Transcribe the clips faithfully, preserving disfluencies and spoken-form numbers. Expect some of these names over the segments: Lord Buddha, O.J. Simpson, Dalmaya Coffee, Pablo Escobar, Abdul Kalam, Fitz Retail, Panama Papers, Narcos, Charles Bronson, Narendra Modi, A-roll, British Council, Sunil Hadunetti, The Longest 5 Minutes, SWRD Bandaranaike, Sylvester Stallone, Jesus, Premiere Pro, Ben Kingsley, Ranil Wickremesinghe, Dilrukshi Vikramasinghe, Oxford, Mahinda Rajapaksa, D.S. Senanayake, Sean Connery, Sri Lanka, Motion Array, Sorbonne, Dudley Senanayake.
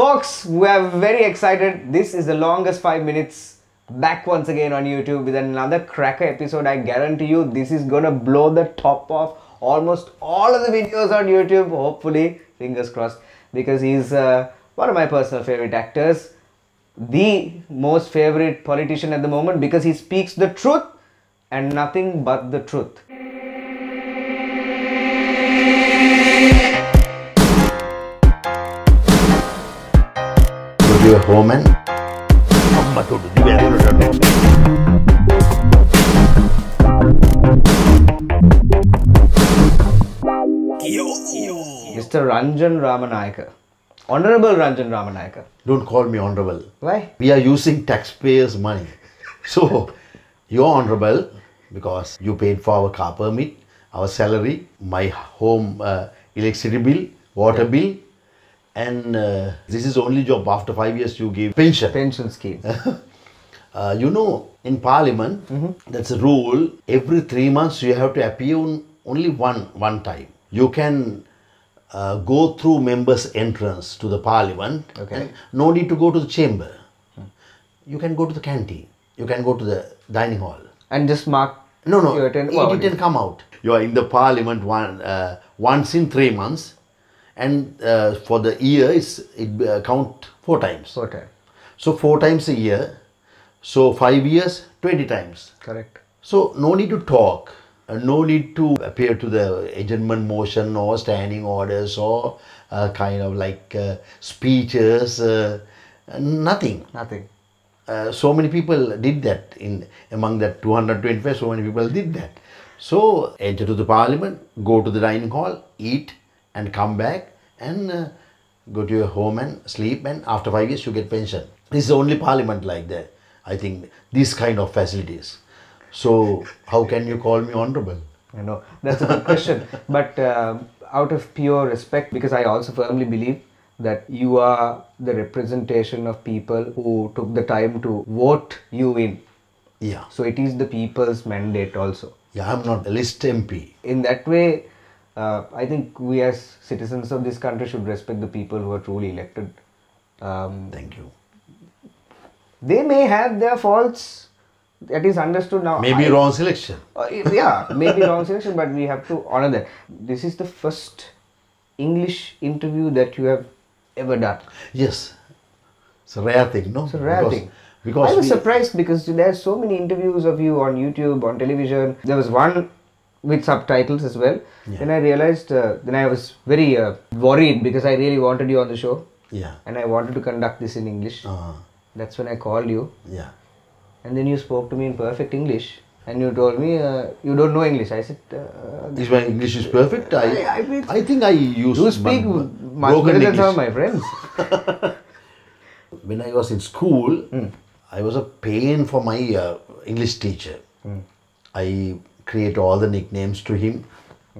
Folks, we are very excited. This is The Longest five minutes back once again on YouTube with another cracker episode. I guarantee you this is gonna blow the top off almost all of the videos on YouTube, hopefully, fingers crossed, because he's uh, one of my personal favorite actors, the most favorite politician at the moment, because he speaks the truth and nothing but the truth. A homeman. Mister Ranjan Ramanayake. Honorable Ranjan Ramanayake. Don't call me honorable. Why? We are using taxpayers' money. So, you're honorable because you paid for our car permit, our salary, my home uh, electricity bill, water bill. And uh, this is only job. After five years you give pension. Pension scheme. uh, you know, in parliament, mm-hmm. that's a rule. Every three months you have to appear on only one, one time. You can uh, go through members' entrance to the parliament. Okay. No need to go to the chamber. Hmm. You can go to the canteen. You can go to the dining hall. And just mark. No, no. You attend, well, it didn't come out. You are in the parliament one, uh, once in three months. And uh, for the year, it's, it uh, count four times. Four times. So four times a year. So five years, twenty times. Correct. So no need to talk. Uh, no need to appear to the adjournment motion or standing orders or uh, kind of like uh, speeches. Uh, nothing. Nothing. Uh, so many people did that in among that two hundred twenty-five. So many people did that. So enter to the parliament, go to the dining hall, eat. And come back and uh, go to your home and sleep, and after five years you get pension. This is the only parliament like that, I think, these kind of facilities. So how can you call me honorable? I know, that's a good question. But uh, out of pure respect, because I also firmly believe that you are the representation of people who took the time to vote you in. Yeah. So it is the people's mandate also. Yeah, I'm not a list M P. In that way, Uh, I think we as citizens of this country should respect the people who are truly elected. Um, Thank you. They may have their faults, that is understood now. Maybe I, wrong selection. Uh, yeah, maybe wrong selection, but we have to honor that. This is the first English interview that you have ever done. Yes. It's a rare thing, no? It's a rare because thing. Because I was surprised because there are so many interviews of you on YouTube, on television. There was one with subtitles as well. Yeah. Then I realized, uh, then I was very uh, worried because I really wanted you on the show. Yeah. And I wanted to conduct this in English. Uh-huh. That's when I called you. Yeah. And then you spoke to me in perfect English. And you told me, uh, you don't know English. I said... Uh, is my English is perfect? I I, I, mean, I think I use... You speak much better than some of my friends. When I was in school, mm. I was a pain for my uh, English teacher. Mm. I... create all the nicknames to him,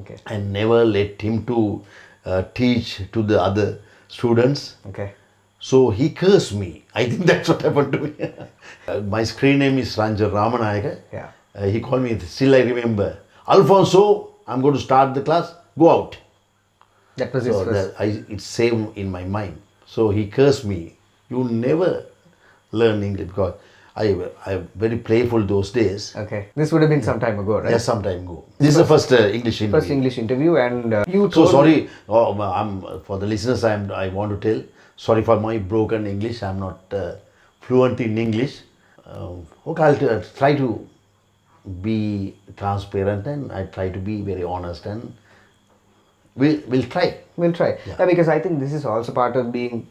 okay. And never let him to uh, teach to the other students. Okay. So he cursed me. I think that's what happened to me. uh, my screen name is Ranjan Ramanayake. Yeah. Uh, he called me, still I remember, Alfonso, I'm going to start the class, go out. That was so his first. That I, it's same in my mind. So he cursed me. You never learn English because I was very playful those days. Okay. This would have been some time ago, right? Yes, some time ago. This first, is the first uh, English interview. First English interview and uh, you told So sorry, oh, I'm, for the listeners, I'm, I want to tell, sorry for my broken English. I'm not uh, fluent in English. Uh, okay, I'll try to be transparent and I try to be very honest and we'll, we'll try. We'll try. Yeah. Yeah, because I think this is also part of being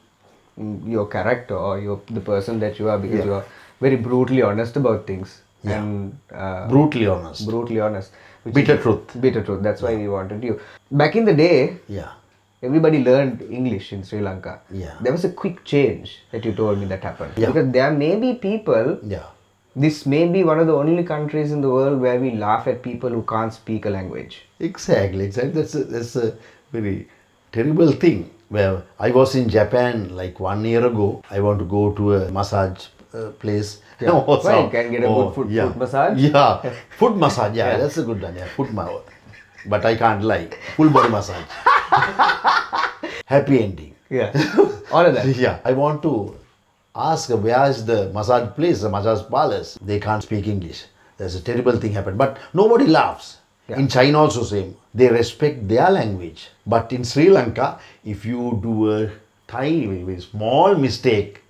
your character or your, the person that you are, because yeah. you are very brutally honest about things. Yeah. And, uh, brutally honest. Brutally honest. Bitter is, truth. Bitter truth. That's yeah. why we wanted you. Back in the day, yeah, everybody learned English in Sri Lanka. Yeah. There was a quick change that you told me that happened. Yeah. Because there may be people, yeah. this may be one of the only countries in the world where we laugh at people who can't speak a language. Exactly. Exactly. That's a, that's a very terrible thing. Well, I was in Japan like one year ago. I want to go to a massage Uh, place. Yeah. No, well, some, you can get a oh, good foot, yeah. foot massage. Yeah, foot massage. Yeah, yeah, that's a good one. Yeah, foot massage. But I can't lie. Full body massage. Happy ending. Yeah, honor that. Yeah, I want to ask where is the massage place, the massage palace. They can't speak English. There's a terrible thing happened, but nobody laughs. Yeah. In China also same. They respect their language. But in Sri Lanka, if you do a tiny, small mistake,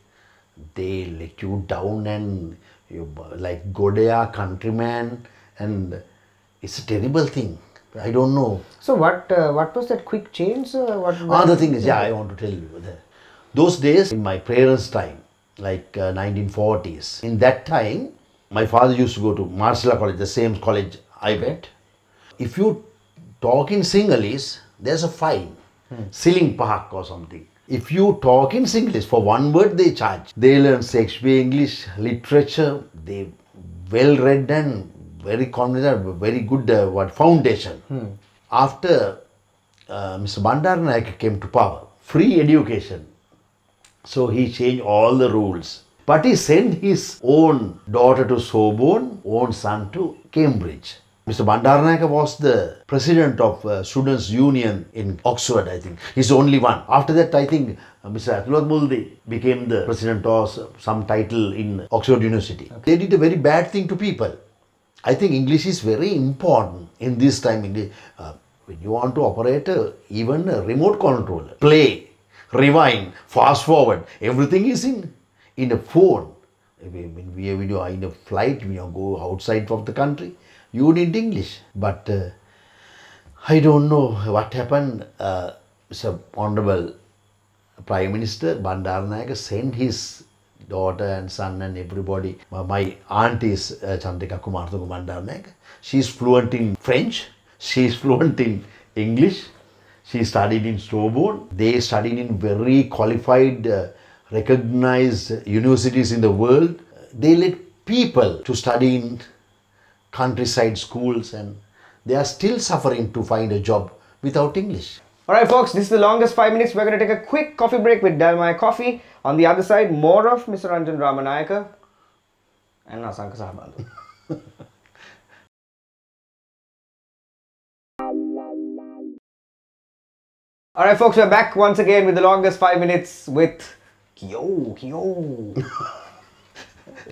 they let you down and you like Godaya, countryman, and it's a terrible thing. I don't know. So what uh, what was that quick change? Uh, what Another thing is, yeah, I want to tell you that those days in my parents' time, like uh, nineteen forties, in that time, my father used to go to Marcella College, the same college I went. If you talk in Sinhalese, there's a fine, hmm. Siling Pahak or something. If you talk in Singlish, for one word they charge. They learn Shakespeare, English, literature. They well read and very confident, very good uh, what foundation. Hmm. After uh, Mister Bandaranaike came to power, free education. So he changed all the rules. But he sent his own daughter to Sorbonne, own son to Cambridge. Mister Bandaranaike was the president of uh, Students' Union in Oxford, I think. He's the only one. After that, I think uh, Mister Atulad Muldi became the president of some title in Oxford University. Okay. They did a very bad thing to people. I think English is very important in this time. English, uh, when you want to operate uh, even a remote control, play, rewind, fast forward, everything is in, in a phone. When we are in a flight, we go outside of the country. You need English, but uh, I don't know what happened. Uh, Sir Honorable Prime Minister Bandaranaike sent his daughter and son and everybody. My, my aunt is uh, Chandrika Kumarthuku Bandaranaike. She is fluent in French. She is fluent in English. She studied in Sorbonne. They studied in very qualified, uh, recognized universities in the world. They let people to study in countryside schools, and they are still suffering to find a job without English. Alright folks, this is the longest five minutes. We're going to take a quick coffee break with Dalmaya Coffee. On the other side, more of Mister Ranjan Ramanayake and Asanka Sahabandu. Alright folks, we're back once again with the longest five minutes with Kyo, Kyo.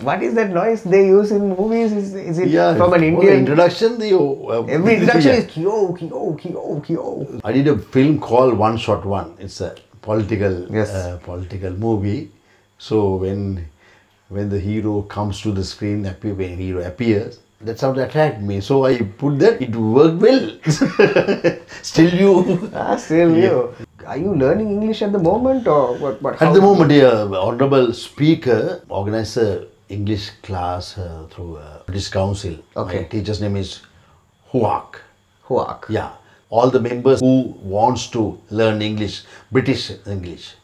What is that noise they use in movies? Is, is it yeah, from an Indian? The introduction, the, uh, every introduction yeah. is kyo, kyo, kyo, kyo. I did a film called One Shot One. It's a political, yes. uh, political movie. So when, when the hero comes to the screen, when the hero appears, that's how they attacked me. So I put that. It worked well. Still you. Ah, still yeah. you. Are you learning English at the moment, or what? what at the moment, yeah, Honorable Speaker organized a English class uh, through uh, British Council. Okay. My teacher's name is Huak. Huak. Yeah. All the members who wants to learn English, British English,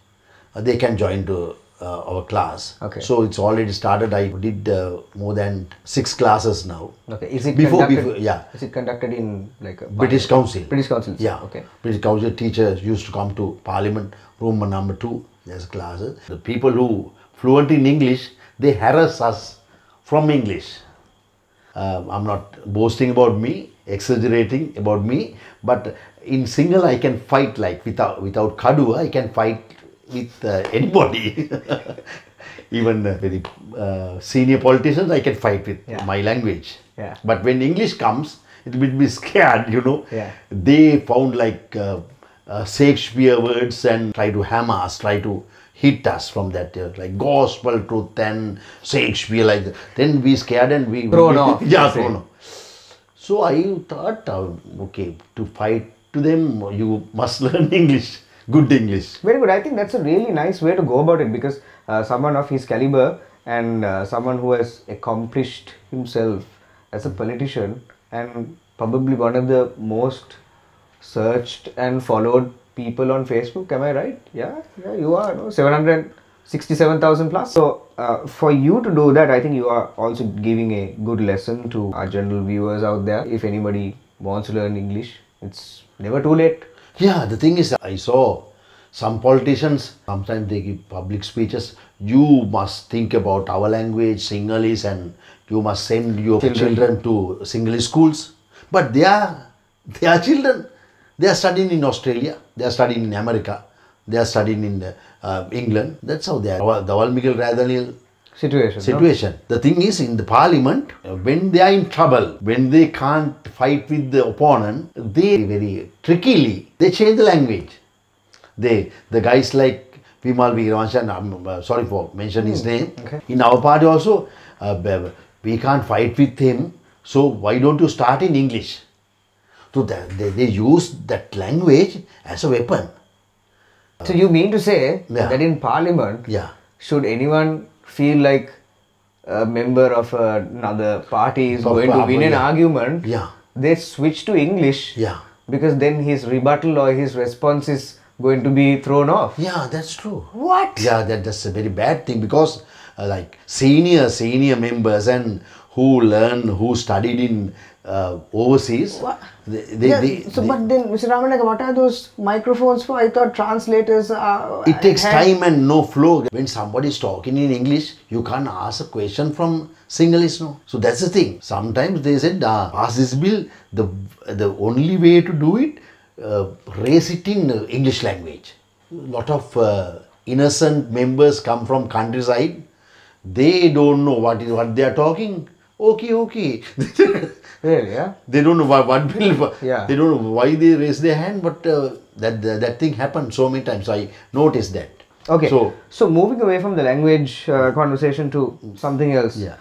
uh, they can join to uh, our class. Okay. So it's already started. I did uh, more than six classes now. Okay. Is it before, conducted? Before, yeah. Is it conducted in like a British Council? British Council. Yeah. Okay. British Council teachers used to come to Parliament room number two. There's classes. The people who fluent in English, they harass us from English. Uh, I'm not boasting about me, exaggerating about me, but in Sinhala I can fight like without without kadua. I can fight with uh, anybody, even uh, very uh, senior politicians. I can fight with yeah. my language. Yeah. But when English comes, it will be scared. You know. Yeah. They found like uh, uh, Shakespeare words and try to hammer us. Try to hit us from that, uh, like gospel truth and Shakespeare, like that. Then we scared and we... Thrown off. Yeah, thrown off. So I thought, uh, okay, to fight to them, you must learn English, good English. Very good. I think that's a really nice way to go about it, because uh, someone of his caliber and uh, someone who has accomplished himself as a politician and probably one of the most searched and followed people on Facebook, am I right? Yeah, yeah, you are, no? seven hundred sixty-seven thousand plus. So, uh, for you to do that, I think you are also giving a good lesson to our general viewers out there. If anybody wants to learn English, it's never too late. Yeah, the thing is, I saw some politicians, sometimes they give public speeches, you must think about our language, Sinhalese, and you must send your children, children to Sinhalese schools. But they are, they are children. They are studying in Australia, they are studying in America, They are studying in uh, England. That's how they are. The Valmikil Radhanil situation. situation. No? The thing is, in the parliament, when they are in trouble, when they can't fight with the opponent, they very trickily, they change the language. They, the guys like Vimal Veeramachan, I'm sorry for mentioning his name. Okay. In our party also, uh, we can't fight with him. So why don't you start in English? So that they, they use that language as a weapon. So you mean to say yeah. that in parliament, yeah. should anyone feel like a member of another party is Papa, going to win an yeah. argument, yeah. they switch to English yeah. because then his rebuttal or his response is going to be thrown off. Yeah, that's true. What? Yeah, that, that's a very bad thing because uh, like senior, senior members and who learn, who studied in uh, overseas. What? They, they, yeah, they, so, they, but then, Mister Ramanayake, what are those microphones for? I thought translators are... It takes time and no flow. When somebody is talking in English, you can't ask a question from Sinhalese, no. So that's the thing. Sometimes they said, ah, pass this bill, the, the only way to do it, uh, raise it in English language. A lot of uh, innocent members come from countryside. They don't know what is what they are talking. Okay, okay. Really, yeah? They don't know why, what bill, yeah. they don't know why they raise their hand, but uh, that, that that thing happened so many times. I noticed that. Okay, so, so moving away from the language uh, conversation to something else. Yeah.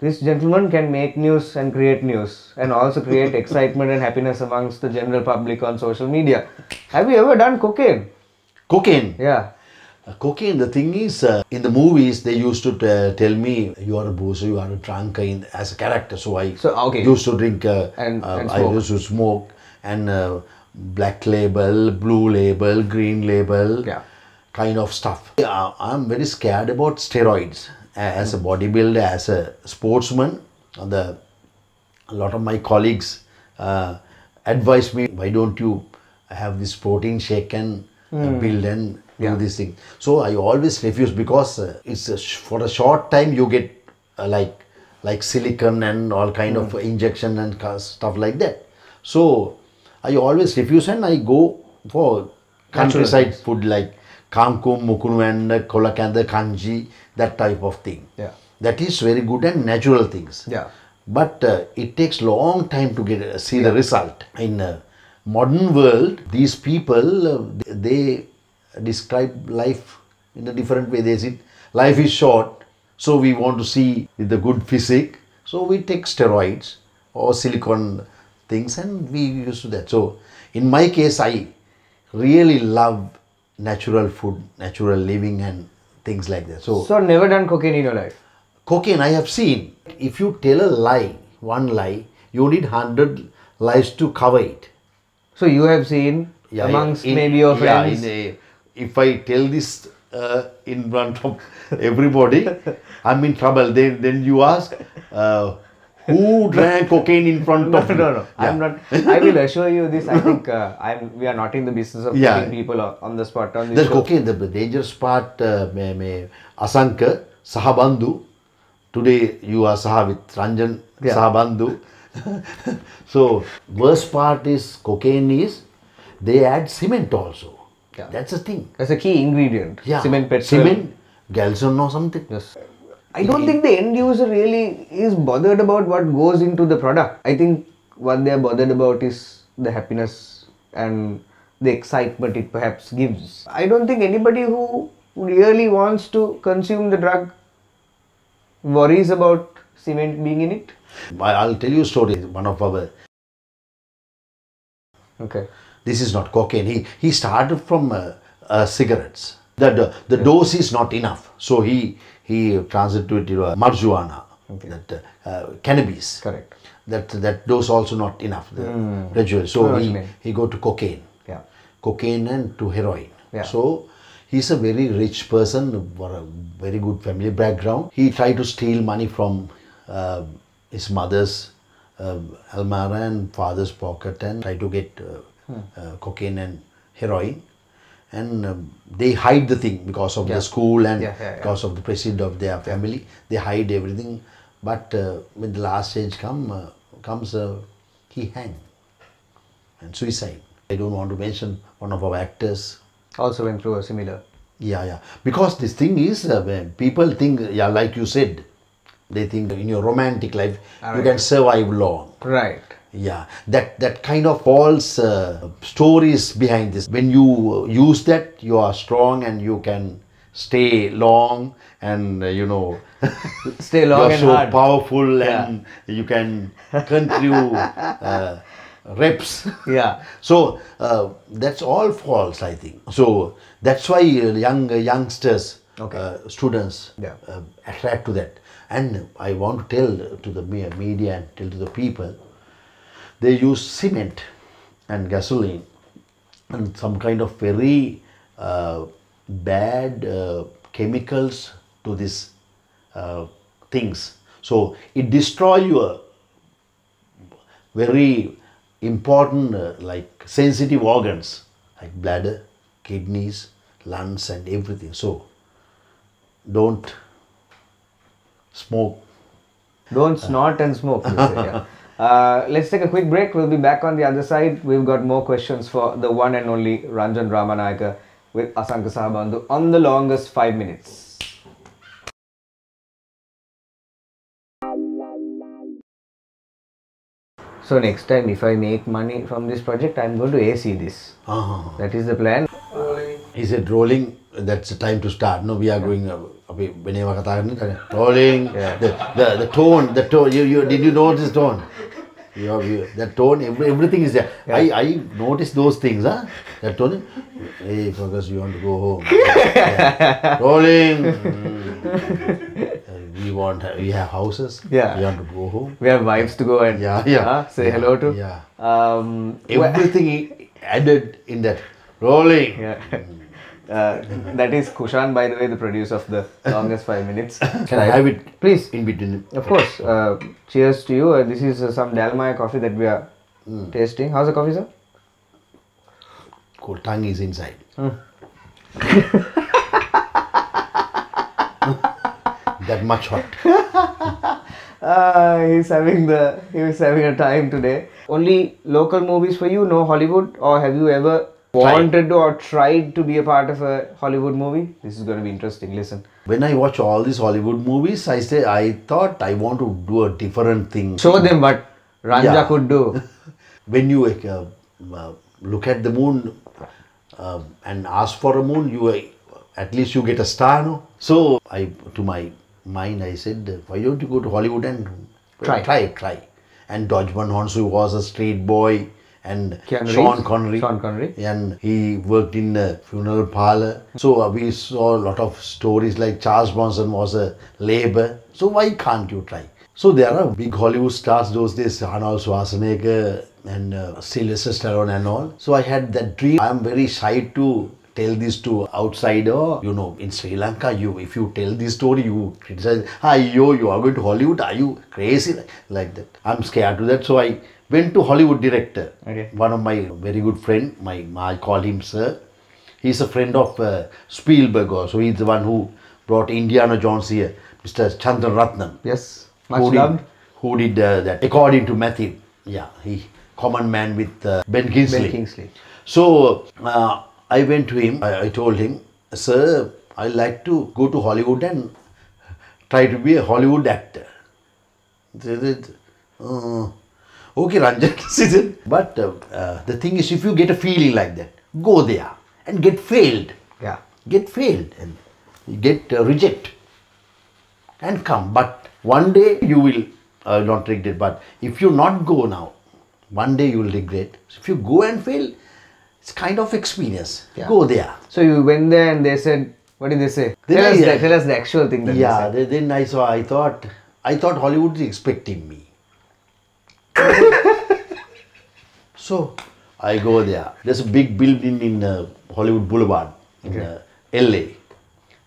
This gentleman can make news and create news and also create excitement and happiness amongst the general public on social media. Have you ever done cocaine? Cocaine? Yeah. Uh, cocaine, the thing is, uh, in the movies, they used to uh, tell me, you are a boozer, you are a drunk in, as a character. So I so, okay. used to drink, uh, and, uh, and I used to smoke and uh, black label, blue label, green label, yeah. kind of stuff. Yeah, I'm very scared about steroids. As a bodybuilder, as a sportsman, the, a lot of my colleagues uh, advised me, why don't you have this protein shake and mm. build and yeah. do these things. So I always refuse because uh, it's a sh for a short time you get uh, like like silicon and all kind mm. of injection and stuff like that. So I always refuse and I go for countryside food like Kankum, Mukunu and Kolakanda, Kanji, that type of thing. Yeah. That is very good and natural things. Yeah. But uh, it takes long time to get uh, see yeah. the result. In uh, modern world, these people, uh, they describe life in a different way. They say, life is short, so we want to see the good physique. So we take steroids or silicone things and we used to that. So in my case, I really love natural food, natural living and things like that. So, so never done cocaine in your life? Cocaine I have seen. If you tell a lie, one lie, you need one hundred lies to cover it. So you have seen yeah, amongst in, maybe your yeah, friends? A, if I tell this uh, in front of everybody, I'm in trouble. Then, then you ask, uh, who drank cocaine in front no, of no, no, no. Yeah. I'm not. I will assure you this. I think uh, I'm. We are not in the business of yeah. putting people on the spot. On the cocaine, the dangerous part. Uh, may, may, Asanka Sahabandu. Today you are Saha with Ranjan yeah. Sahabandu. So worst part is cocaine is they add cement also. Yeah. That's the thing. That's a key ingredient. Yeah. Cement, petrol, cement, calcium or something. Yes. I don't think the end user really is bothered about what goes into the product. I think what they are bothered about is the happiness and the excitement it perhaps gives. I don't think anybody who really wants to consume the drug worries about cement being in it. I'll tell you a story. One of our... Okay. This is not cocaine. He, he started from uh, uh, cigarettes. The, the, the yes. dose is not enough. So he... He transited to uh, marijuana, okay. that uh, uh, cannabis. Correct. That that dose also not enough. The mm. residual. So he, he go to cocaine. Yeah. Cocaine and to heroin. Yeah. So he's a very rich person, for a very good family background. He tried to steal money from uh, his mother's uh, almara and father's pocket and try to get uh, hmm. uh, cocaine and heroin. And um, they hide the thing because of yeah. the school and yeah, yeah, yeah. because of the prestige of their family. They hide everything. But uh, when the last stage come, uh, comes, uh, he hang and suicide. I don't want to mention one of our actors also went through a similar. Yeah, yeah. Because this thing is, uh, people think, yeah, like you said, they think in your romantic life, right, you can survive long. Right. Yeah, that that kind of false uh, stories behind this. When you use that, you are strong and you can stay long and uh, you know, stay long and so hard. Powerful, yeah. And you can continue uh, reps. Yeah. So uh, that's all false, I think. So that's why young uh, youngsters, okay, uh, students, yeah, uh, attract to that. And I want to tell to the media and tell to the people. They use cement and gasoline and some kind of very uh, bad uh, chemicals to these uh, things. So it destroys your very important uh, like sensitive organs like bladder, kidneys, lungs and everything. So don't smoke. Don't snort uh, and smoke. You say, yeah. Uh, let's take a quick break. We'll be back on the other side. We've got more questions for the one and only Ranjan Ramanayake with Asanka Sahabandu on The Longest five Minutes. So next time if I make money from this project, I'm going to A C this. Uh-huh. That is the plan. Rolling. Is it rolling? That's the time to start. No, we are going... Uh, rolling. Yeah. The, the, the tone, the tone. You, you, did you notice tone? You have, you, that tone, every, everything is there. Yeah. I, I noticed those things, huh? That tone. Hey, Fergus, you want to go home? Yeah. Rolling. Mm. We want. We have houses. Yeah. We want to go home. We have wives to go and yeah, yeah. Uh, say yeah, hello to. Yeah. Um, everything added in that. Rolling. Yeah. Mm. Uh, that is Kushan, by the way, the producer of The Longest five Minutes. Can I have it? Please. In between. Of course. Uh, cheers to you. Uh, this is uh, some Dalmaya coffee that we are mm. tasting. How's the coffee, sir? Cool. Tongue is inside. Mm. That much hot. uh, he's having the, he was having a time today. Only local movies for you, no Hollywood? Or have you ever... wanted or tried to be a part of a Hollywood movie? This is going to be interesting. Listen. When I watch all these Hollywood movies, I say I thought I want to do a different thing. Show them what Ranja yeah. could do. When you uh, uh, look at the moon uh, and ask for a moon, you uh, at least you get a star. No? So I, to my mind, I said, why don't you go to Hollywood and try, try, try, and Dodge Van Horns, who was a street boy. And Sean Connery. Sean Connery. And he worked in a funeral parlor. So uh, we saw a lot of stories like Charles Bronson was a labor. So why can't you try? So there are big Hollywood stars those days, Arnold Schwarzenegger and uh, Sylvester Stallone and all. So I had that dream. I'm very shy to tell this to outsider. You know, in Sri Lanka, you if you tell this story, you criticize. Ah, yo, you are going to Hollywood? Are you crazy? Like that. I'm scared of that. So I... went to Hollywood director, okay. One of my very good friend, my, I call him sir, he's a friend of uh, Spielberg also, he's the one who brought Indiana Jones here, Mister Chandran Ratnam. Yes, much who loved. Did, who did uh, that, according to Matthew, yeah, he, common man with uh, Ben Kingsley. Ben Kingsley. So, uh, I went to him, I, I told him, sir, I like to go to Hollywood and try to be a Hollywood actor. Uh, Okay, Ranjan. But uh, uh, the thing is, if you get a feeling like that, go there and get failed. Yeah. Get failed and get uh, reject and come. But one day you will uh, not regret. But if you not go now, one day you will regret. So if you go and fail, it's kind of experience. Yeah. Go there. So you went there and they said, what did they say? Then tell, I, us the, tell us the actual thing that yeah, they said. Yeah, then I saw, I thought, I thought Hollywood is expecting me. So I go there. There's a big building in uh, Hollywood Boulevard in okay. uh, L A.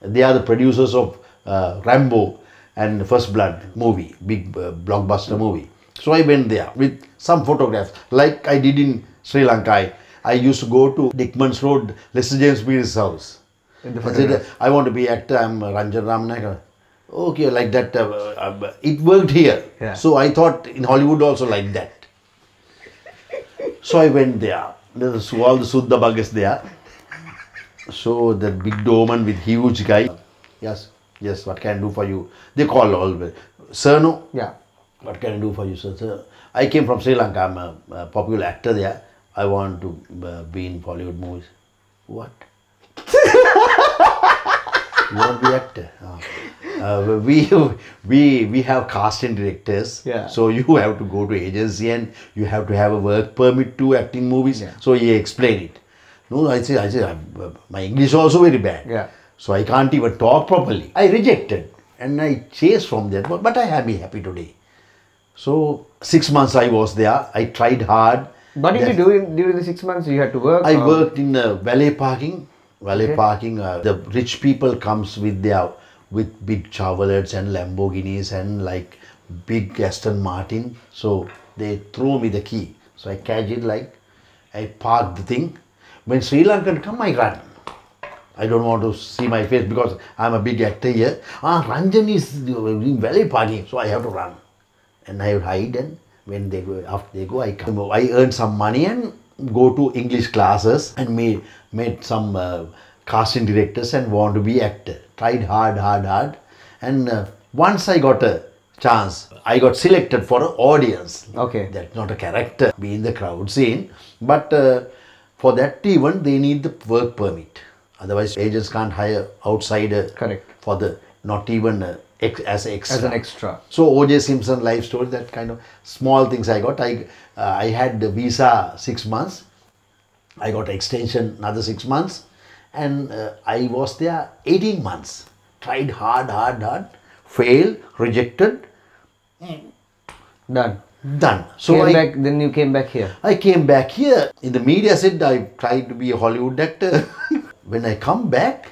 They are the producers of uh, Rambo and First Blood movie, big uh, blockbuster movie. So I went there with some photographs, like I did in Sri Lanka. I, I used to go to Dickman's Road, Lester James Mead's house. In the I said, I want to be actor. I'm Ranjan Ramanayake. Okay, like that. Uh, uh, it worked here. Yeah. So I thought in Hollywood also like that. So I went there. All the Suddha bug is there. So that big doorman with huge guy. Yes. Yes, what can I do for you? They call always. Sir, no? Yeah. What can I do for you, sir? Sir, I came from Sri Lanka. I'm a, a popular actor there. I want to uh, be in Bollywood movies. What? You want to be actor? Oh. Uh, we, we, we have casting directors. Yeah. So you have to go to agency and you have to have a work permit to act in movies. Yeah. So he explained it. No, I said, I said, my English is also very bad. Yeah. So I can't even talk properly. I rejected and I chased from there. But, but I am happy today. So six months I was there. I tried hard. What did you do in, during the six months? You had to work? I or? worked in uh, valet parking. Valet okay. parking. Uh, the rich people comes with their with big Chevrolets and Lamborghinis and like big Aston Martin. So they throw me the key. So I catch it like I park the thing. When Sri Lankan come, I run. I don't want to see my face because I'm a big actor here. Ah, Ranjan is doing valet parking, so I have to run. And I hide, and when they go, after they go, I come. I earn some money and go to English classes and made, made some uh, casting directors and want to be actor. Tried hard, hard, hard. And uh, once I got a chance, I got selected for an audience. Okay. That's not a character, be in the crowd scene. But uh, for that even, they need the work permit. Otherwise, agents can't hire outsider. Correct. For the not even uh, ex, as extra. As an extra. So O J. Simpson life story, that kind of small things I got. I uh, I had the visa six months. I got extension another six months, and uh, I was there eighteen months. Tried hard, hard, hard. Failed, rejected. Mm. Done. Done. So came I, back, then you came back here. I came back here. In the media said I tried to be a Hollywood actor. When I come back,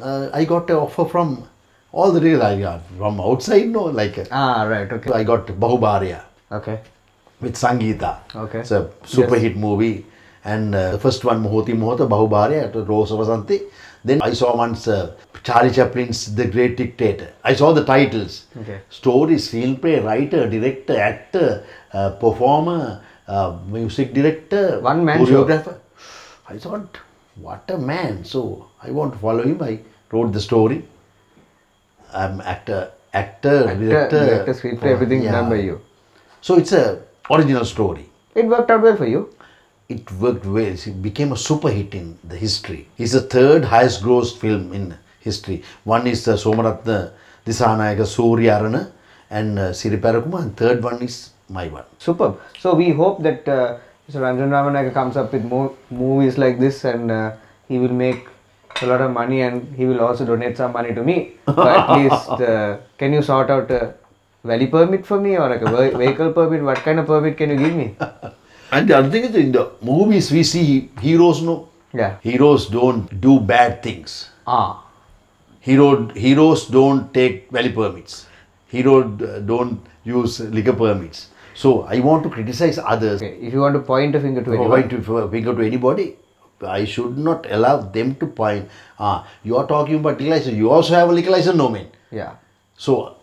uh, I got an offer from all the real I got from outside, no, like a, ah, right, okay. So I got Bahubarya, okay, with Sangeeta, okay, it's a super yes. hit movie, and uh, the first one Mohoti Mohota Bahubarya, Rose Vasanti. Then I saw once uh, Charlie Chaplin's The Great Dictator. I saw the titles, okay, story, screenplay, writer, director, actor, uh, performer, uh, music director, one man choreographer. I thought, what a man. So I want to follow him. I wrote the story. I'm actor, actor, actor director. Director, screenplay, everything yeah. done by you. So it's a original story. It worked out well for you. It worked well. It became a super hit in the history. It's the third highest grossed film in history. One is the Somaratna, Disanayaka, Suryarana and uh, Siriparakuma, and third one is my one. Superb. So we hope that uh, Mister Ranjan Ramanayake comes up with more movies like this, and uh, he will make a lot of money, and he will also donate some money to me. So at least, uh, can you sort out a valley permit for me, or like a vehicle permit? What kind of permit can you give me? And the other thing is, in the movies we see heroes, no? Yeah. Heroes don't do bad things. Ah. Hero, heroes don't take valley permits. Heroes don't use liquor permits. So I want to criticize others. Okay. If you want to point a finger to anybody. Point a finger to anybody, I should not allow them to point. Ah, you are talking about liquor license. You also have a liquor license, no man. Yeah. So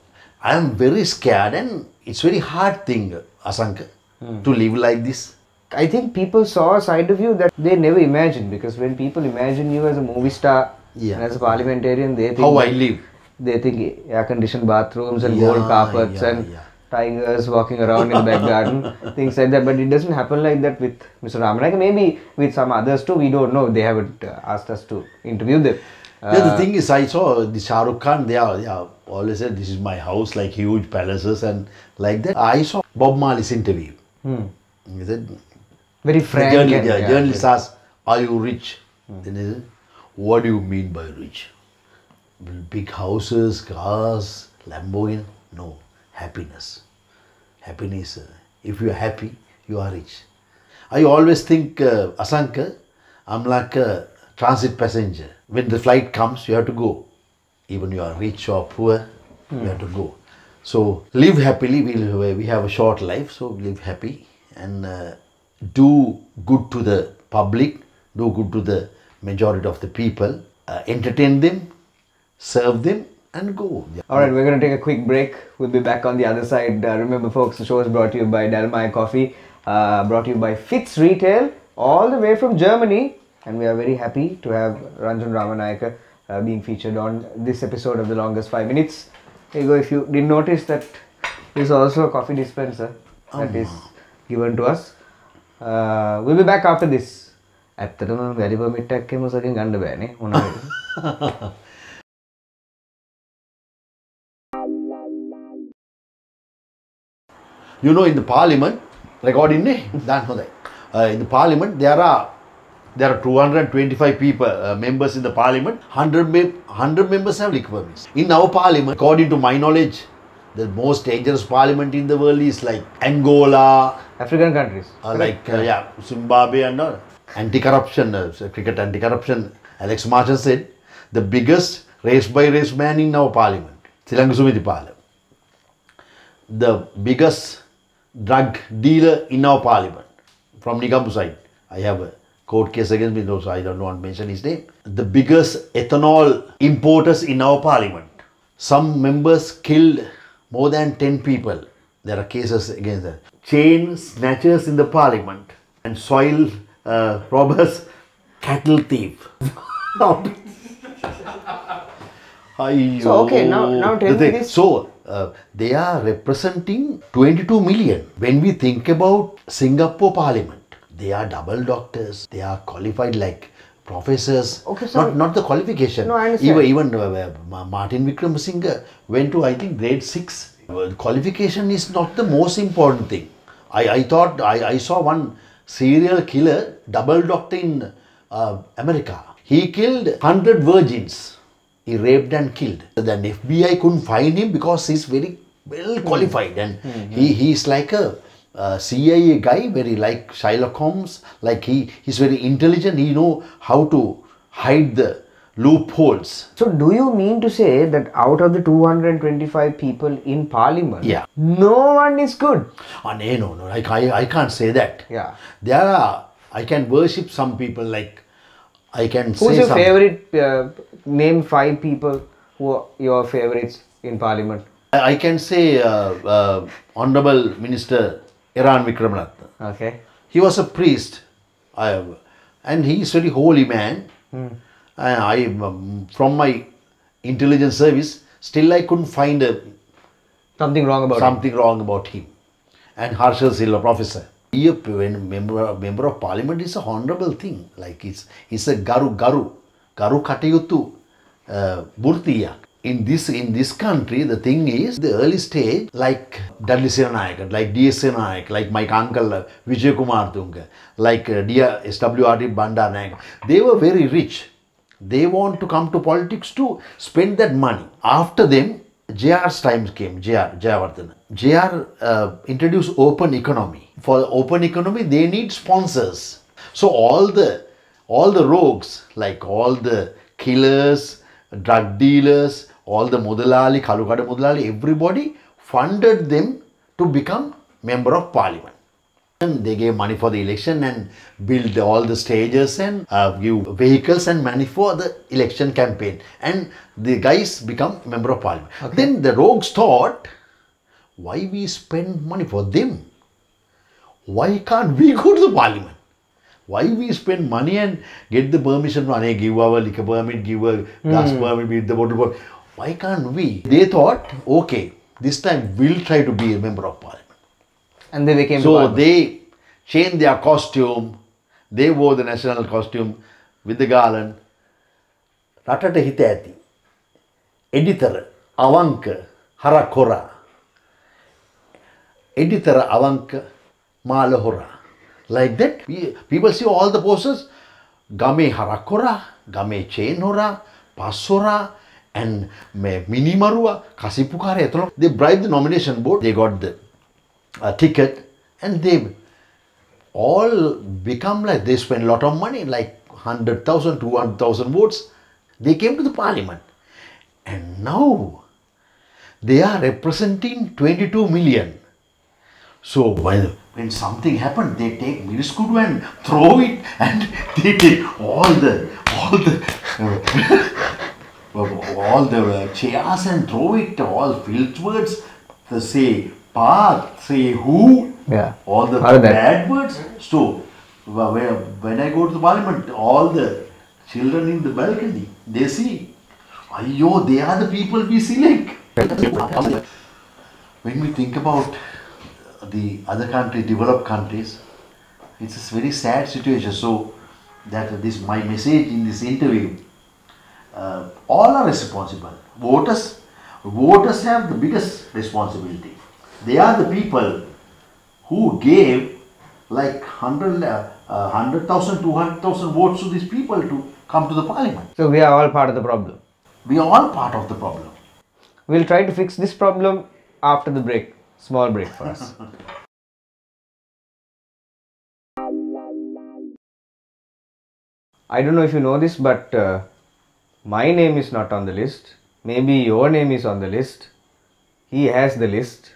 I am very scared, and it's very hard thing, Asanka, hmm. to live like this. I think people saw a side of you that they never imagined, because when people imagine you as a movie star, yeah. and as a parliamentarian, they think how I live. They think air-conditioned bathrooms and yeah, gold carpets yeah, and. Yeah. Tigers walking around in back garden, things like that. But it doesn't happen like that with Mister Ramanayake. Maybe with some others too. We don't know. They haven't uh, asked us to interview them. Uh, yeah, the thing is, I saw the Shah Rukh Khan. They are, they are always said this is my house, like huge palaces and like that. I saw Bob Marley's interview. Hmm. He said, very frank. The journalist, yeah, yeah, journalist yeah. asks, "Are you rich?" Hmm. Then he said, "What do you mean by rich? Big houses, cars, Lamborghini? No." Happiness. Happiness. Uh, if you are happy, you are rich. I always think, uh, Asanka, I'm like a transit passenger. When the flight comes, you have to go. Even you are rich or poor, mm. you have to go. So live happily. We we'll, we have a short life, so live happy and uh, do good to the public. Do good to the majority of the people. Uh, entertain them, serve them. And go. Yeah. Alright, we're going to take a quick break. We'll be back on the other side. Uh, remember folks, the show is brought to you by Dalmaya Coffee, uh, brought to you by Fitz Retail, all the way from Germany. and we are very happy to have Ranjan Ramanayake uh, being featured on this episode of The Longest five Minutes. There you go, if you didn't notice that there is also a coffee dispenser that oh. is given to us. Uh, we'll be back after this. You know, in the parliament, recording uh, in the parliament, there are there are two hundred twenty-five people, uh, members in the parliament. one hundred, mem one hundred members have liquor permits. In our parliament, according to my knowledge, the most dangerous parliament in the world is like Angola, African countries, uh, like uh, yeah, Zimbabwe and all. Anti-corruption, uh, cricket anti-corruption. Alex Marshall said, the biggest race-by-race man in our parliament, Silanga Sumitipala. The biggest drug dealer in our parliament from Nigambu side. I have a court case against me, so I don't want to mention his name. The biggest ethanol importers in our parliament. Some members killed more than ten people. There are cases against them. Chain snatchers in the parliament and soil uh, robbers, cattle thief. So okay, now, now tell me this. So, Uh, they are representing twenty-two million. When we think about Singapore Parliament, they are double doctors. They are qualified like professors. Okay, so not not the qualification. No, I understand. Even even uh, Martin Vikram Singh went to, I think, grade six. Well, qualification is not the most important thing. I I thought I I saw one serial killer double doctor in uh, America. He killed one hundred virgins. He raped and killed. Then F B I couldn't find him because he's very well qualified, and mm-hmm. he he's like a uh, C I A guy, very like Sherlock Holmes. Like he he's very intelligent. He know how to hide the loopholes. So do you mean to say that out of the two hundred twenty-five people in Parliament, yeah, no one is good? Oh, no, no, no. I I, I can't say that. Yeah, there are. I can worship some people like. I can Who's say your something. Favorite? Uh, name five people who are your favorites in Parliament. I can say uh, uh, Honorable Minister Eran Vikramanatha. Okay. He was a priest, I, and he is very holy man. Hmm. And I, um, from my intelligence service, still I couldn't find a, something wrong about something him. wrong about him. And Harshal Silva, professor. Be a member, member of Parliament is a honorable thing. Like it's it's a garu garu. Karu Katayutu Burtiya. In this in this country, the thing is the early stage, like Dudley Senanayake, like D S Senanayake, like my uncle uh, Vijay Kumar Tunga, like uh, S W R D Bandaranaike. They were very rich. They want to come to politics to spend that money. After them, J R's times came. J R Jayawardhana. J R uh, introduced open economy. For open economy, they need sponsors. So all the All the rogues, like all the killers, drug dealers, all the mudalali, kalukada mudalali, everybody funded them to become member of parliament. And they gave money for the election and built all the stages and uh, give vehicles and money for the election campaign. And the guys become member of parliament. Okay. Then the rogues thought, why we spend money for them? Why can't we go to the parliament? Why we spend money and get the permission, give our liquor permit, give our gas mm. permit, give the water permit. Why can't we? They thought, okay, this time we'll try to be a member of parliament. And they became So they changed their costume. They wore the national costume with the garland. Ratata Hitati, Editor Avanka Harakora, Editor Avanka Malahora. Like that, we, people see all the posters, Game Harakora, Game Chainora, Pasora, and Minimarua, Kasipukare, ethanol. They bribed the nomination board, they got the uh, ticket, and they all become like, they spend a lot of money, like one hundred thousand, two hundred thousand votes. They came to the parliament. And now, they are representing twenty-two million. So, by the when something happened, they take miniskudu and throw it, and they take all the all the all the chairs and throw it, all filth words, the say path, say who, yeah, all the bad words. So when I go to the parliament, all the children in the balcony, they see, Ayyo, they are the people we select. When we think about the other countries, developed countries, it's a very sad situation. So that this my message in this interview, uh, all are responsible. Voters, voters have the biggest responsibility. They are the people who gave like hundred, uh, hundred thousand, two hundred thousand votes to these people to come to the parliament. So we are all part of the problem. We are all part of the problem. We'll try to fix this problem after the break. Small break for us. I don't know if you know this, but uh, my name is not on the list. Maybe your name is on the list. He has the list.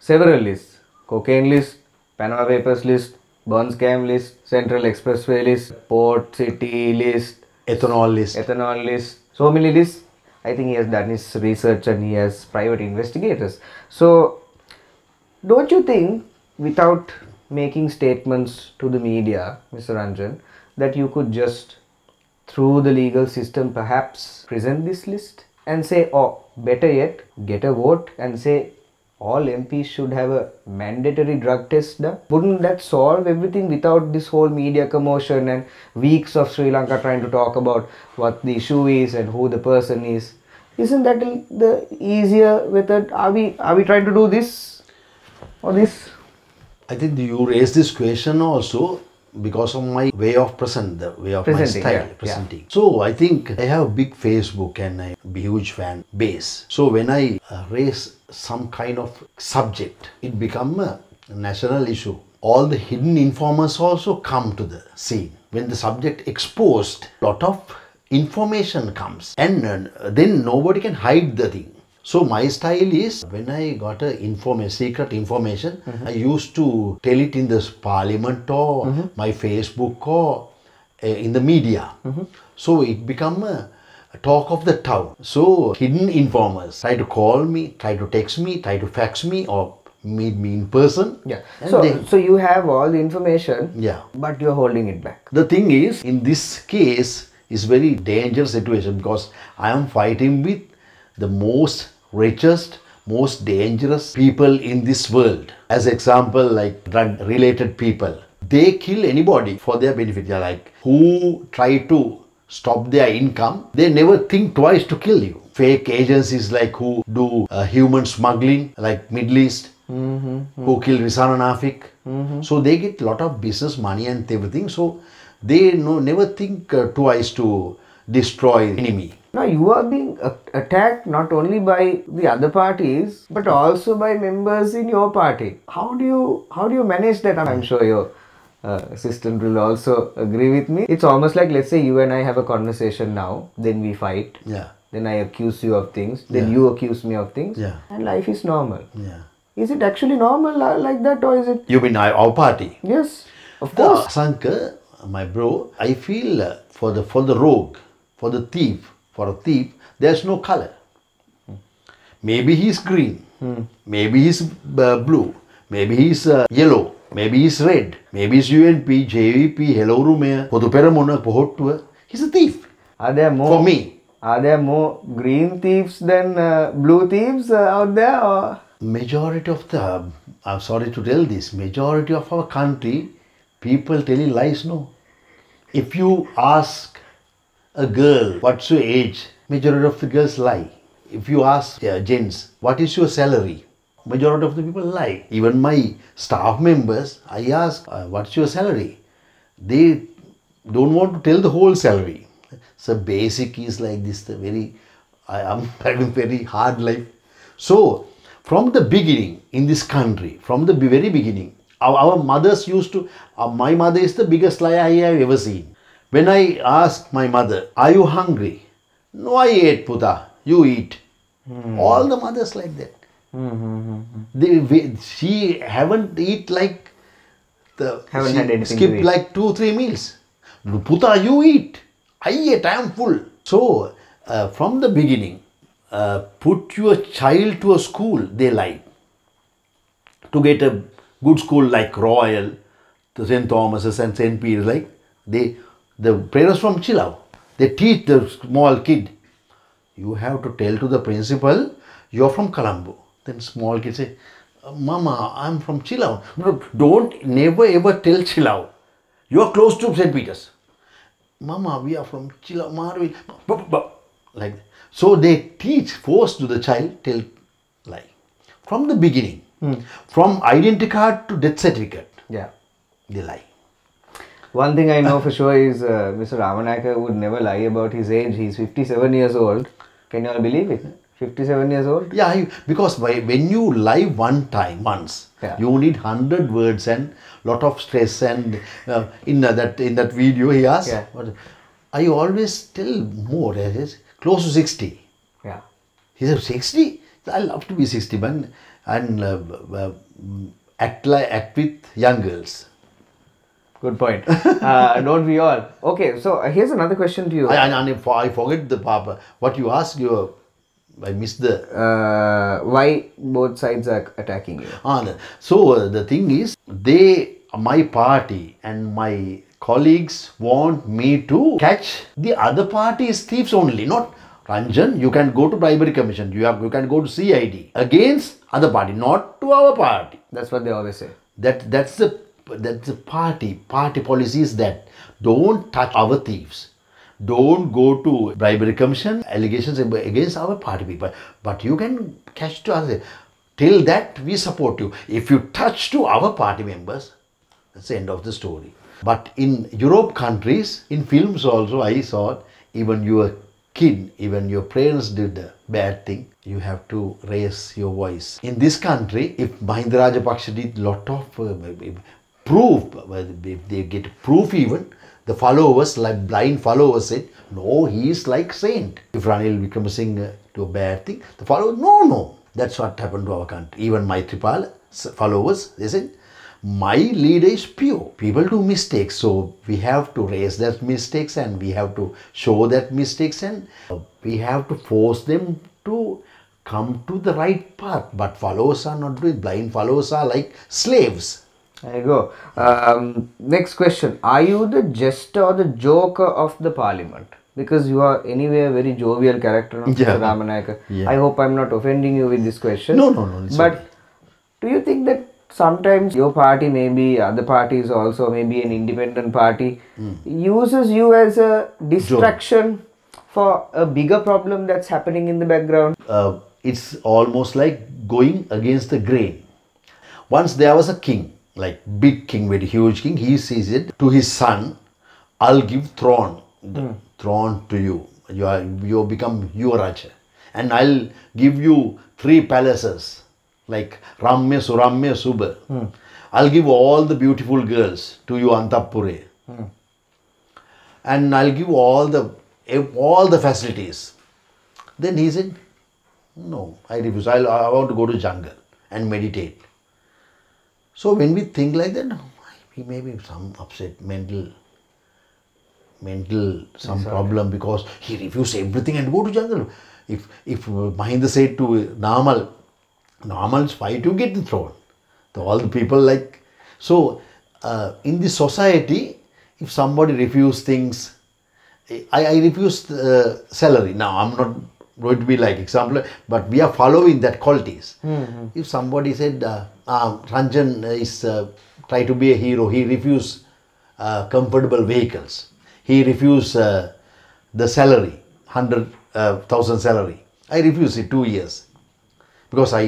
Several lists. Cocaine list, Panama Papers list, Burns scam list, Central Expressway list, Port City list, Ethanol list. Ethanol list. So many lists. I think he has done his research and he has private investigators. So, don't you think, without making statements to the media, Mister Ranjan, that you could just, through the legal system, perhaps present this list and say, or better yet, get a vote and say, all M Ps should have a mandatory drug test done? Wouldn't that solve everything without this whole media commotion and weeks of Sri Lanka trying to talk about what the issue is and who the person is? Isn't that the easier method? Are we, are we trying to do this or this? I think you raised this question also because of my way of present, the way of presenting, my style, yeah, presenting. Yeah. So I think I have big Facebook and I have a huge fan base. So when I uh, raise some kind of subject, it become a national issue. All the hidden informers also come to the scene. When the subject exposed, lot of information comes and uh, then nobody can hide the thing. So my style is, when I got a inform secret information, mm-hmm. I used to tell it in this parliament or mm-hmm. my Facebook or uh, in the media. Mm-hmm. So it become a, a talk of the town. So hidden informers try to call me, try to text me, try to fax me or meet me in person. Yeah. So, they, so you have all the information, yeah, but you're holding it back. The thing is, in this case, it's very dangerous situation because I am fighting with the most richest, most dangerous people in this world. As example, like drug related people, they kill anybody for their benefit. They're like, who try to stop their income, they never think twice to kill you. Fake agencies like who do uh, human smuggling, like Middle East, mm-hmm, mm-hmm. who kill Risananafik. Mm-hmm. So they get a lot of business money and everything. So they no, never think uh, twice to destroy enemy. Now you are being attacked not only by the other parties but also by members in your party. How do you how do you manage that? I'm sure your uh, assistant will also agree with me. It's almost like, let's say you and I have a conversation now, then we fight. Yeah. Then I accuse you of things. Then yeah. you accuse me of things. Yeah. And life is normal. Yeah. Is it actually normal like that, or is it? You mean our party? Yes. Of the course. Asanka, my bro, I feel for the for the rogue, for the thief. For a thief, there's no color. Hmm. Maybe he's green, hmm. maybe he's uh, blue, maybe he's uh, yellow, maybe he's red, maybe he's U N P, J V P, Hello Rumea, Poduperamona, Pohottua. He's a thief. Are there more? For me. Are there more green thieves than uh, blue thieves uh, out there? Or? Majority of the, I'm sorry to tell this, majority of our country, people telling lies, no. If you ask a girl, what's your age? Majority of the girls lie. If you ask uh, gents, what is your salary? Majority of the people lie. Even my staff members, I ask, uh, what's your salary? They don't want to tell the whole salary. So basic is like this, the very, I am having very hard life. So from the beginning in this country, from the very beginning, our, our mothers used to, uh, my mother is the biggest liar I have ever seen. When I asked my mother, are you hungry? No, I ate, Puta. You eat. Mm. All the mothers like that. Mm-hmm. They, she haven't eat like, the, haven't had anything to eat. Skipped like two, three meals. Puta, you eat. I ate, I am full. So, uh, from the beginning, uh, put your child to a school, they lie. To get a good school like Royal, the Saint Thomas's and Saint Peter's, like they, the players from Chilau, they teach the small kid, you have to tell to the principal, you are from Colombo. Then small kid say, Mama, I am from Chilau. No, don't, never ever tell Chilau. You are close to Saint Peter's. Mama, we are from Chilau, Marvin. Like that. So they teach, force to the child, tell lie. From the beginning, hmm. from identity card to death certificate, yeah, they lie. One thing I know uh, for sure is uh, Mister Ramanayake would never lie about his age. He's fifty-seven years old. Can you all believe it? fifty-seven years old? Yeah, you, because by, when you lie one time, once, yeah. you need one hundred words and lot of stress and uh, in, uh, that, in that video he asked, yeah. I always tell more, close to sixty. Yeah. He said, sixty? I love to be sixty, man, and uh, uh, act, like, act with young girls. Good point. Uh, don't we all? Okay, so here's another question to you. I, I, I forget the papa. What you asked, you, I missed the... Uh, why both sides are attacking you? Ah, so, uh, the thing is, they, my party and my colleagues want me to catch the other party is thieves only, not Ranjan. You can go to bribery commission, you, have, you can go to C I D against other party, not to our party. That's what they always say. That, that's the... That's the party. Party policy is that don't touch our thieves. Don't go to bribery commission allegations against our party people. But you can catch to us. Till that we support you. If you touch to our party members, that's the end of the story. But in Europe countries, in films also, I saw even your kid, even your parents did the bad thing. You have to raise your voice. In this country, if Mahinda Rajapaksa did lot of uh, proof, if they get proof even, the followers, like blind followers said, no, he is like saint. If Ranil Wickremesinghe do a bad thing, the followers, no, no. That's what happened to our country. Even Maithripala followers, they said, my leader is pure. People do mistakes, so we have to raise that mistakes and we have to show that mistakes and we have to force them to come to the right path. But followers are not doing, blind followers are like slaves. There you go. Um, next question. Are you the jester or the joker of the parliament? Because you are anyway a very jovial character, Mister yeah. Ramanayake. Yeah. I hope I am not offending you with this question. No, no, no. But okay. Do you think that sometimes your party, maybe other parties also, maybe an independent party, mm. uses you as a distraction Joke. for a bigger problem that's happening in the background? Uh, it's almost like going against the grain. Once there was a king. Like big king, very huge king, he says it to his son, I'll give throne, mm. throne to you, you are, you become your Raja, and I'll give you three palaces, like Ramya, Suramya, Subha, mm. I'll give all the beautiful girls to you, Antapure, mm. and I'll give all the, all the facilities. Then he said, no, I refuse, I'll, I want to go to jungle and meditate. So when we think like that, we may be some upset, mental, mental, some Sorry. problem, because he refused everything and go to jungle. If, if Mahinda said to Namal, Namal's fight to get the throne. So all the people like, so uh, in the society, if somebody refuses things, I, I refuse uh, salary. Now I'm not going to be like example, but we are following that qualities. Mm-hmm. If somebody said, uh, Uh, Ranjan is uh, try to be a hero. He refused uh, comfortable vehicles. He refused uh, the salary, hundred uh, thousand salary. I refused it two years because I,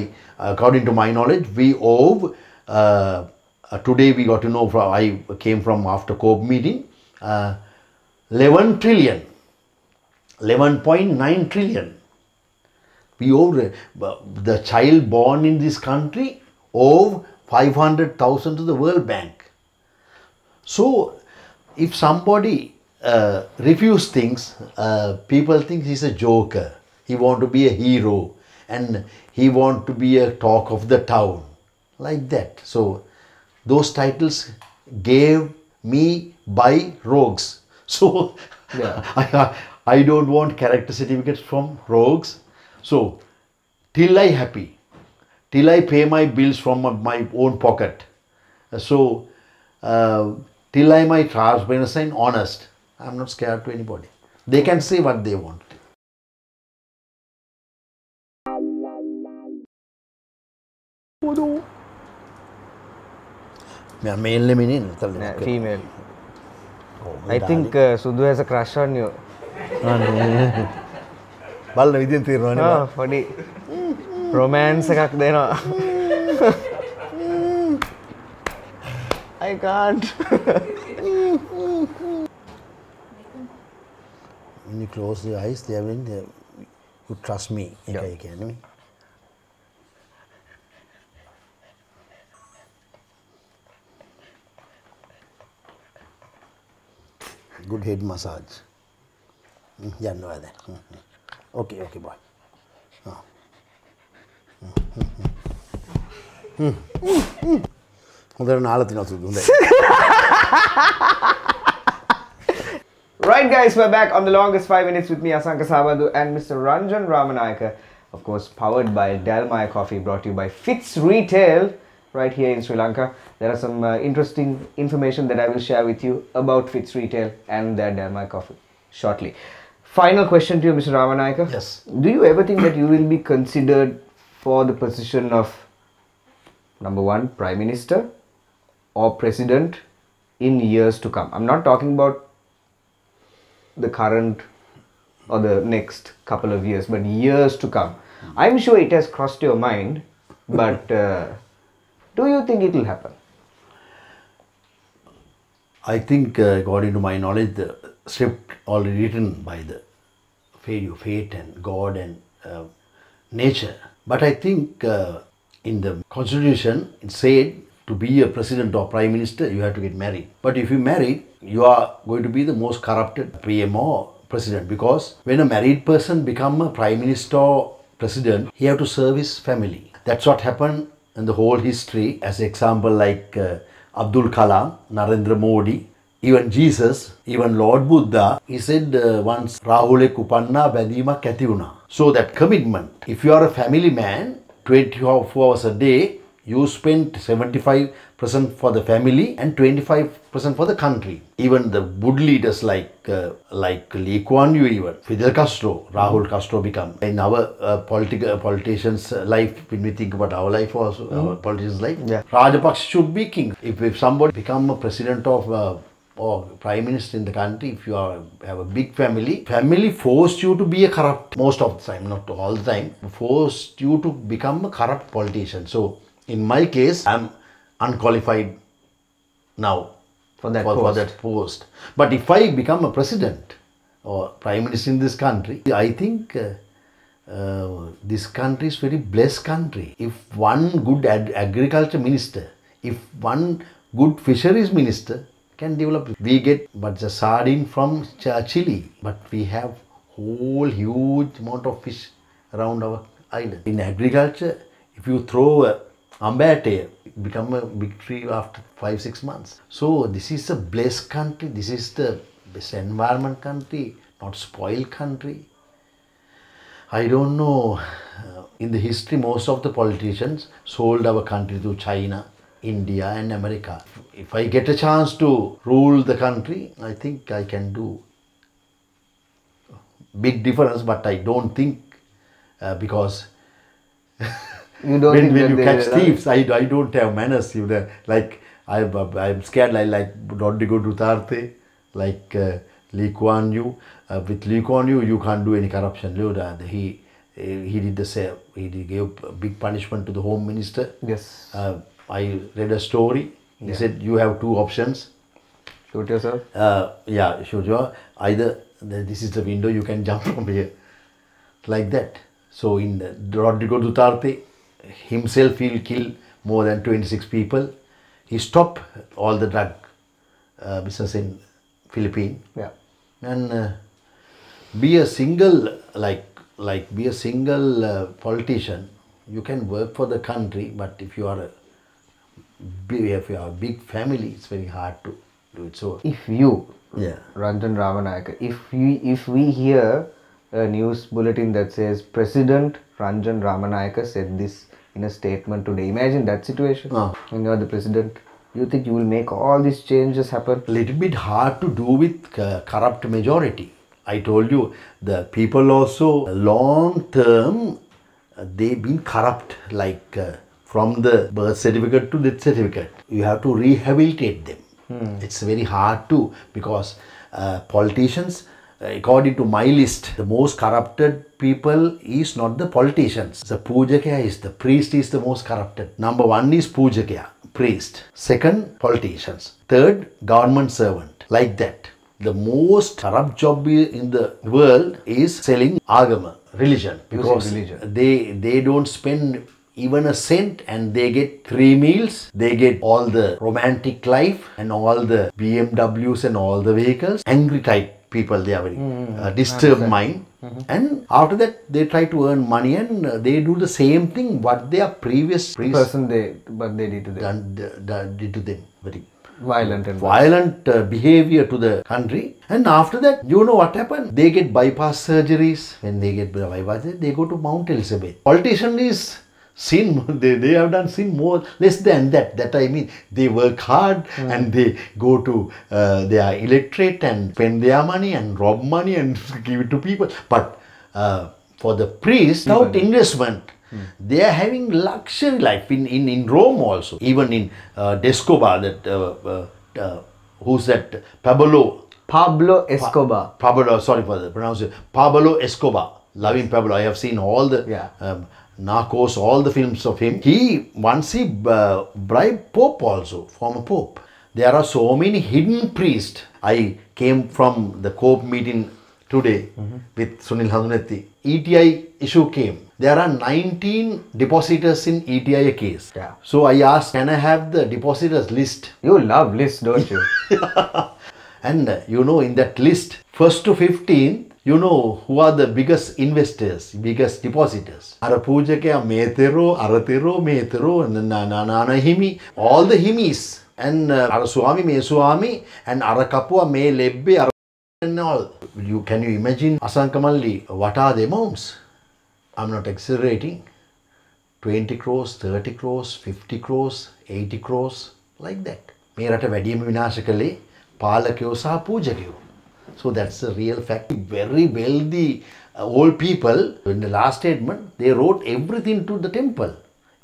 according to my knowledge, we owe. Uh, uh, today we got to know from I came from after COP meeting, uh, eleven trillion, eleven point nine trillion. We owe uh, the child born in this country. Over five hundred thousand to the World Bank. So, if somebody uh, refuses things, uh, people think he's a joker. He wants to be a hero and he wants to be a talk of the town. Like that. So, those titles gave me by rogues. So, yeah. I, I don't want character certificates from rogues. So, till I happy. Till I pay my bills from my own pocket. So, uh, till I my transparent, honest, I am not scared to anybody. They can say what they want. Male meaning? Female. Oh, I think uh, Sudhu has a crush on you. Oh, funny. Romance. I can't. When you close your eyes, they will, they, you trust me. Yeah. Okay, okay. Good head massage. Yeah, no other. Okay, okay, boy. Oh. Hmm. Hmm. Right, guys, we're back on The Longest five Minutes with me, Asanka Sahabandu, and Mister Ranjan Ramanayake. Of course, powered by Dalmaya Coffee, brought to you by Fitz Retail, right here in Sri Lanka. There are some uh, interesting information that I will share with you about Fitz Retail and their Dalmaya Coffee shortly. Final question to you, Mister Ramanayake. Yes. Do you ever think that you will be considered for the position of number one, Prime Minister or President in years to come? I'm not talking about the current or the next couple of years, but years to come. I'm sure it has crossed your mind, but uh, do you think it will happen? I think, uh, according to my knowledge, the script already written by the fate and God and uh, nature. But I think uh, in the constitution, it said to be a president or prime minister, you have to get married. But if you marry, you are going to be the most corrupted P M or president, because when a married person become a prime minister or president, he have to serve his family. That's what happened in the whole history. As example, like uh, Abdul Kalam, Narendra Modi, even Jesus, even Lord Buddha, he said uh, once, Rahule Kupanna Badima Kathivuna. So that commitment, if you are a family man, twenty-four hours a day, you spend seventy-five percent for the family and twenty-five percent for the country. Even the good leaders like uh, like Lee Kuan Yew, even Fidel Castro, Rahul Castro become. In our uh, political politicians' life, when we think about our life also, mm. our politicians' life, yeah. Rajapaksa should be king. If, if somebody become a president of uh, or prime minister in the country, if you are, have a big family, family forced you to be a corrupt most of the time, not all the time, forced you to become a corrupt politician. So in my case, I'm unqualified now for that, for, for that post. But if I become a president or prime minister in this country, I think uh, uh, this country is very blessed country. If one good ag agriculture minister, if one good fisheries minister can develop, we get but the sardine from Chile, but we have whole huge amount of fish around our island. In agriculture, if you throw a ambate, it become a big tree after five, six months. So this is a blessed country. This is the best environment country, not spoiled country. I don't know. In the history, most of the politicians sold our country to China, India and America. If I get a chance to rule the country, I think I can do big difference, but I don't think uh, because you don't when, when you catch thieves, I, I don't have manners. You know, like I, I'm scared like, like Rodrigo Duterte, like uh, Lee Kuan Yew. Uh, with Lee Kuan Yew, you can't do any corruption. He, he did the same. He gave a big punishment to the home minister. Yes. Uh, I read a story. He yeah. said you have two options. Shoot yourself. Uh, yeah, shoot yourself. Either this is the window, you can jump from here, like that. So in the, Rodrigo Duterte himself, he will kill more than twenty-six people. He stopped all the drug uh, business in Philippines. Yeah, and uh, be a single like like be a single uh, politician. You can work for the country, but if you are a if you have a big family, it's very hard to do it. So if you, yeah, Ranjan Ramanayake, if we, if we hear a news bulletin that says President Ranjan Ramanayake said this in a statement today, imagine that situation. Oh. When you are the president you think you will make all these changes happen? Little bit hard to do with uh, corrupt majority. I told you, the people also long term, uh, they've been corrupt, like uh, from the birth certificate to death certificate. You have to rehabilitate them. Hmm. It's very hard to, because uh, politicians, according to my list, the most corrupted people is not the politicians. The pujakaya is the priest is the most corrupted. Number one is pujakaya, priest. Second, politicians. Third, government servant. Like that. The most corrupt job in the world is selling agama, religion. Because religion. They, they don't spend even a cent, and they get three meals, they get all the romantic life and all the B M Ws and all the vehicles. Angry type people, they are very mm, uh, disturbed mind, mm-hmm. and after that they try to earn money, and uh, they do the same thing what their previous priest person they but they did to them done, uh, did to them very violent and violent uh, behavior to the country. And after that, you know what happened? They get bypass surgeries. When they get bypass, they go to Mount Elizabeth. Politician is sin, they, they have done sin more, less than that, that I mean. They work hard, mm. and they go to uh, their electorate and spend their money and rob money and give it to people. But uh, for the priests, without investment, mm. they are having luxury life in, in, in Rome also. Even in uh, Escobar, that, uh, uh, uh, who's that, Pablo? Pablo Escobar. Pa Pablo, sorry for the pronunciation. Pablo Escobar, loving Pablo. I have seen all the... Yeah. Um, Narcos, all the films of him. He, once he uh, bribed Pope also, former Pope. There are so many hidden priests. I came from the co-op meeting today mm-hmm. with Sunil Hadunetti. E T I issue came. There are nineteen depositors in E T I case. Yeah. So I asked, can I have the depositors list? You love lists, don't you? And uh, you know, in that list, first to fifteenth, you know who are the biggest investors, biggest depositors. Arapujaka, Metero, Aratero, Metero, and Nanana Himi, all the Himis, and Araswami, Meswami, and Arakapua, Me Lebbe, and all. You can you imagine Asankamalli? What are the amounts? I'm not exaggerating. twenty crores, thirty crores, fifty crores, eighty crores, like that. Merata Vadim Vinashakale, Palakyosa, Pujakyo. So that's the real fact. Very wealthy uh, old people, in the last statement, they wrote everything to the temple,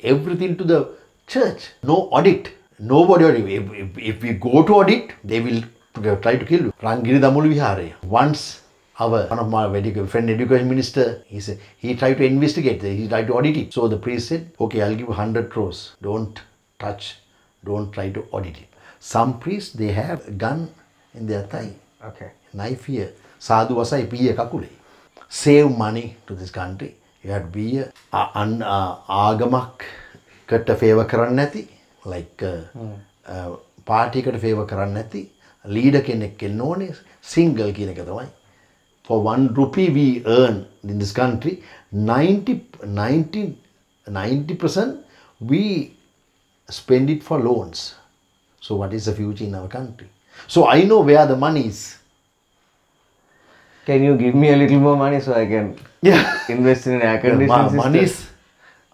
everything to the church. No audit. Nobody audit. If, if, if we go to audit, they will try to kill you. Rangiri Damulu Vihare. Once our, one of my very good friend, education minister, he said, he tried to investigate, he tried to audit it. So the priest said, okay, I'll give one hundred crores. Don't touch, don't try to audit it. Some priests, they have a gun in their thigh. Okay. Knife here. Sadhu Vasai P A Kakule. Save money to this country. You have to be an agamak cut a favor karanati, like party cut a favor karanati, leader kenekkenone, single kinekatawai. For one rupee we earn in this country, ninety percent we spend it for loans. So, what is the future in our country? So, I know where the money is. Can you give me a little more money so I can yeah. invest in an air conditioning system? Monies,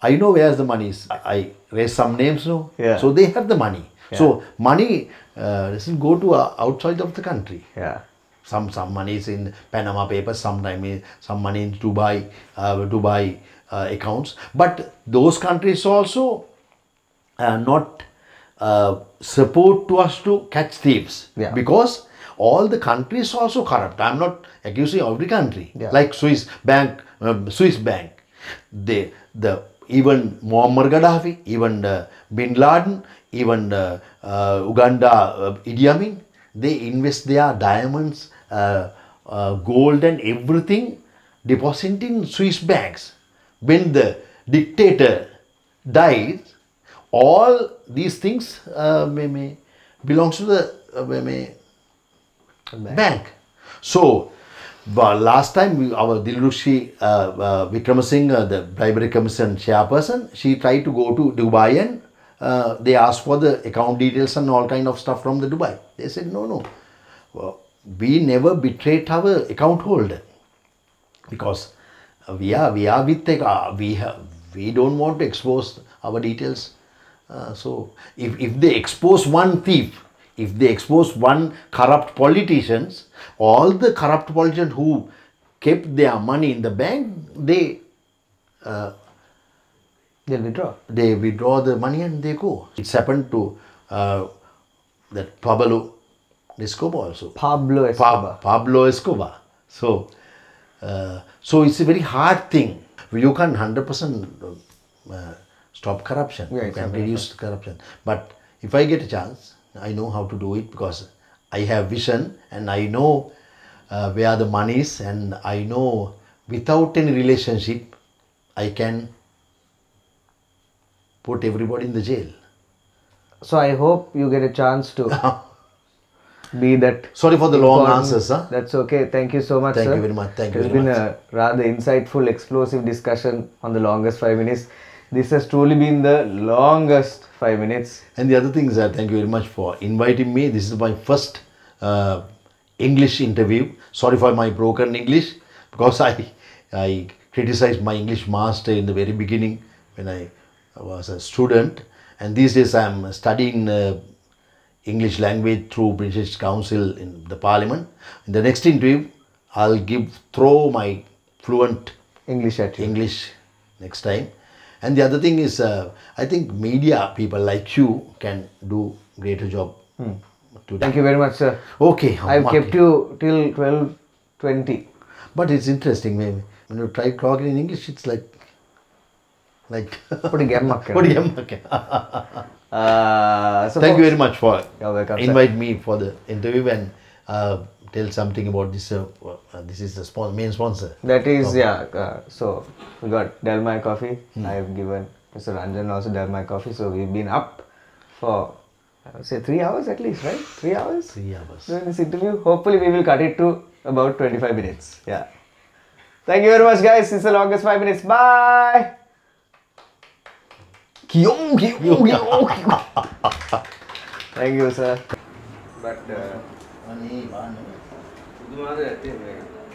I know where's the money is. I raise some names now. Yeah. So they have the money. Yeah. So money uh, doesn't go to uh, outside of the country. Yeah. Some some money is in Panama Papers, sometimes some money in Dubai, uh, Dubai uh, accounts. But those countries also uh, not uh, support to us to catch thieves. Yeah. Because all the countries also corrupt. I'm not accusing every country. Yeah. Like Swiss bank, um, Swiss bank. They, the even Muammar Gaddafi, even uh, Bin Laden, even uh, uh, Uganda uh, Idi Amin. They invest their diamonds, uh, uh, gold, and everything, deposit in Swiss banks. When the dictator dies, all these things uh, may, may belongs to the uh, may, may, Bank. Bank. So, well, last time we, our Dilrukshi uh, uh, Vikramasinghe, uh, the bribery commission chairperson, she tried to go to Dubai, and uh, they asked for the account details and all kind of stuff from the Dubai. They said, no, no, well, we never betrayed our account holder, because we are we are with the, uh, we have, we don't want to expose our details Uh, so if, if they expose one thief, if they expose one corrupt politicians, all the corrupt politicians who kept their money in the bank, they uh, they'll withdraw. They withdraw the money and they go. It's happened to uh, that Pablo Escobar also. Pablo Escobar. Pa Pablo Escobar. So, uh, so it's a very hard thing. You can't one hundred percent uh, stop corruption. Yeah, you can reduce corruption. But if I get a chance, I know how to do it because I have vision and I know uh, where the money is, and I know without any relationship I can put everybody in the jail. So I hope you get a chance to be that. Sorry for the long answers. Huh? That's okay. Thank you so much, Thank sir. Thank you very much. Thank you very much. It's been a rather insightful, explosive discussion on the longest five minutes. This has truly been the longest five minutes. And the other thing is, uh, thank you very much for inviting me. This is my first uh, English interview. Sorry for my broken English, because I, I criticized my English master in the very beginning when I was a student. And these days I am studying uh, English language through British Council in the Parliament. In the next interview, I'll give throw my fluent English at you. English next time. And the other thing is, uh, I think media people like you can do greater job. Hmm. Today. Thank you very much, sir. Okay. I've much? kept you till twelve twenty. But it's interesting, maybe. When you try talking in English, it's like... like what a gamma. What a gamma. Uh, so Thank folks, you very much for welcome, invite sir. me for the interview and uh, tell something about this. Uh, uh, this is the spon main sponsor. That is, okay. yeah. Uh, so we got Dalmaya Coffee. Hmm. I have given Mister Ranjan also Dalmaya Coffee. So we've been up for, I would say, three hours at least, right? Three hours? Three hours. During this interview, hopefully we will cut it to about twenty-five minutes. Yeah. Thank you very much, guys. It's the longest five minutes. Bye. Thank you, sir. But uh